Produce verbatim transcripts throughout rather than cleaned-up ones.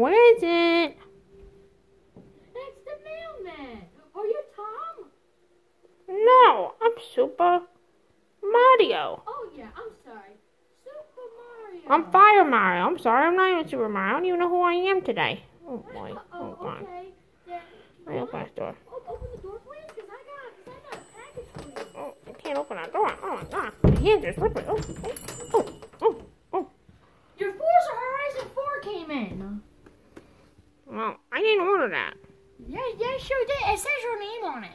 where is it? It's the mailman. Are you Tom? No, I'm Super Mario. Oh yeah, I'm sorry. Super Mario. I'm Fire Mario. I'm sorry, I'm not even Super Mario. I don't even know who I am today. Oh boy. Uh, oh, oh God. Okay. Then, I open that door. Open the door, please, because I, I got a package for you. Oh, I can't open that door. Oh my God. My hands are slippery. Oh, oh, oh, oh, oh. Your Forza Horizon four came in. Well, I didn't order that. Yeah, yeah, sure did. It says your name on it.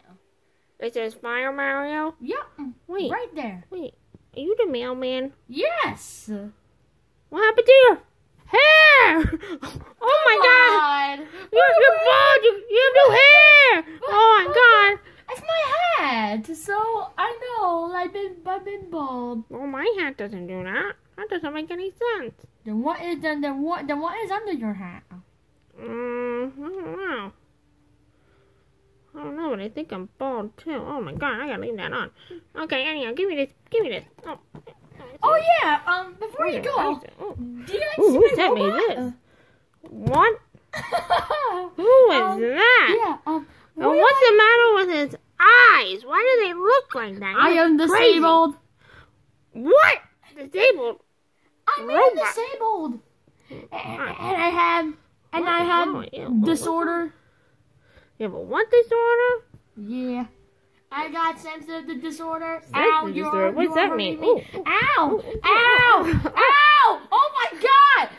It says Fire Mario? Yep. Wait. Right there. Wait. Are you the mailman? Yes. What happened to you? Hair! Oh my God! You're, you're bald! You, you have no hair! Oh my God! It's my hat! So I know I've been I've been bald. Well, my hat doesn't do that. That doesn't make any sense. Then what is then then what then what is under your hat? Um, I don't know. I don't know, but I think I'm bald too. Oh my God! I gotta leave that on. Okay, anyhow, give me this. Give me this. Oh. Oh yeah, um, before you go, oh. do you guys Ooh, see my robot? This? What? Who is um, that? Yeah, um, and what's I... the matter with his eyes? Why do they look like that? I am disabled. Crazy. What? Disabled? I'm disabled. And, and I have, and I have yeah, disorder. Yeah, but what disorder? Yeah. I got sensitive disorder. Ow, you're, what does that mean? Ow! Ow! Ow! Ow! Oh my God!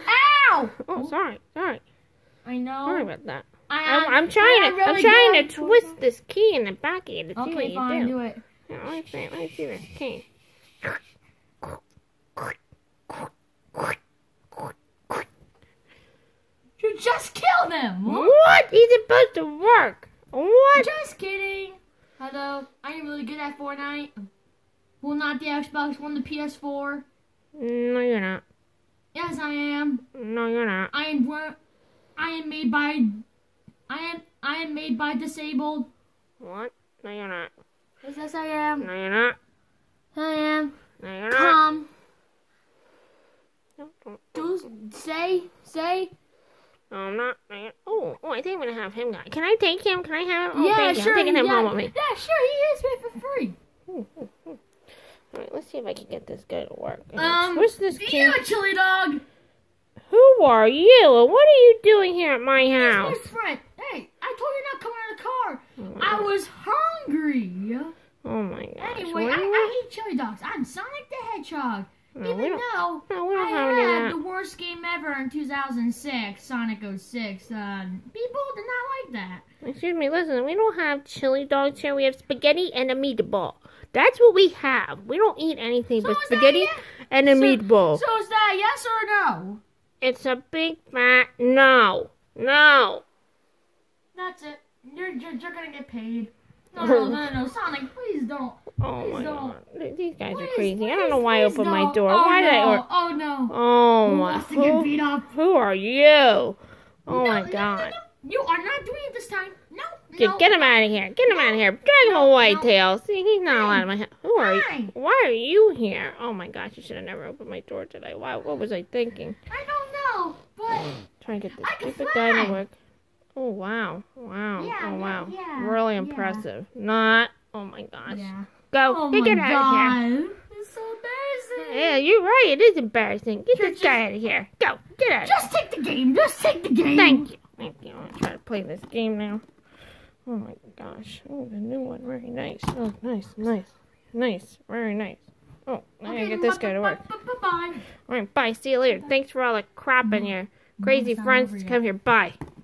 Ow! Oh, sorry, sorry. I know. Sorry about that. I, I'm, I'm trying I to, really I'm trying to twist it. This key in the back of you to okay, see what you fine, do. Okay, fine, do it. Let me see, let me see this key. You just killed him. What? He's supposed to work. What? Just kidding. Hello, I am really good at Fortnite. Well, not the Xbox One, the P S four. No, you're not. Yes, I am. No, you're not. I am. I am made by. I am. I am made by disabled. What? No, you're not. Yes, yes, I am. No, you're not. I am. No, you're not. Come. Um, do say say. No, I'm not. Oh, oh! I think I'm gonna have him. Can I take him? Can I have him? Oh, yeah, sure. I'm taking him yeah, home with me. Yeah, sure. He is me for free. All right, let's see if I can get this guy to work. Um, where's this kid? You chili dog. Who are you? What are you doing here at my house? It's my friend. Hey, I told you not coming out of the car. Oh, I was hungry. Oh my gosh. Anyway, I, I eat chili dogs. I'm Sonic the Hedgehog. No, Even though no, I had the worst game ever in two thousand six, Sonic oh six, um, people did not like that. Excuse me, listen, we don't have chili dogs here. We have spaghetti and a meatball. That's what we have. We don't eat anything so but spaghetti yes? and a so, meatball. So is that yes or no? It's a big fat no. No. That's it. You're, you're, you're going to get paid. No, no, no, no, Sonic, please don't. Oh please my don't. God. These guys please, are crazy. Please, I don't know why I opened don't. my door. Oh, why no. did I or Oh no. Oh Who my god. Who, who are you? Oh no, my no, god. No, no. You are not doing it this time. No. Dude, no. Get him out of here. Get him no. out of here. Drag no, him away, no. Tails. See, he's not allowed in my house. Who are Hi. you? Why are you here? Oh my gosh, you should have never opened my door today. Wow, what was I thinking? I don't know, but trying to get this stupid guy to work. Oh wow. Wow. Yeah, oh wow. Yeah, yeah, really impressive. Yeah. Not oh my gosh. Yeah. Go. Oh get, get out of here. It's so embarrassing. Yeah, you're right. It is embarrassing. Get you're this just, guy out of here. Go. Get out. Just take the game. Just take the game. Thank you. Thank you. I'm gonna try to play this game now. Oh my gosh. Oh, the new one. Very nice. Oh, nice, nice, nice. Very nice. Oh, now okay, I gotta get this guy to work. Bye. All right. Bye. See you later. Thanks for all the crap in your crazy friends. Come here. Bye.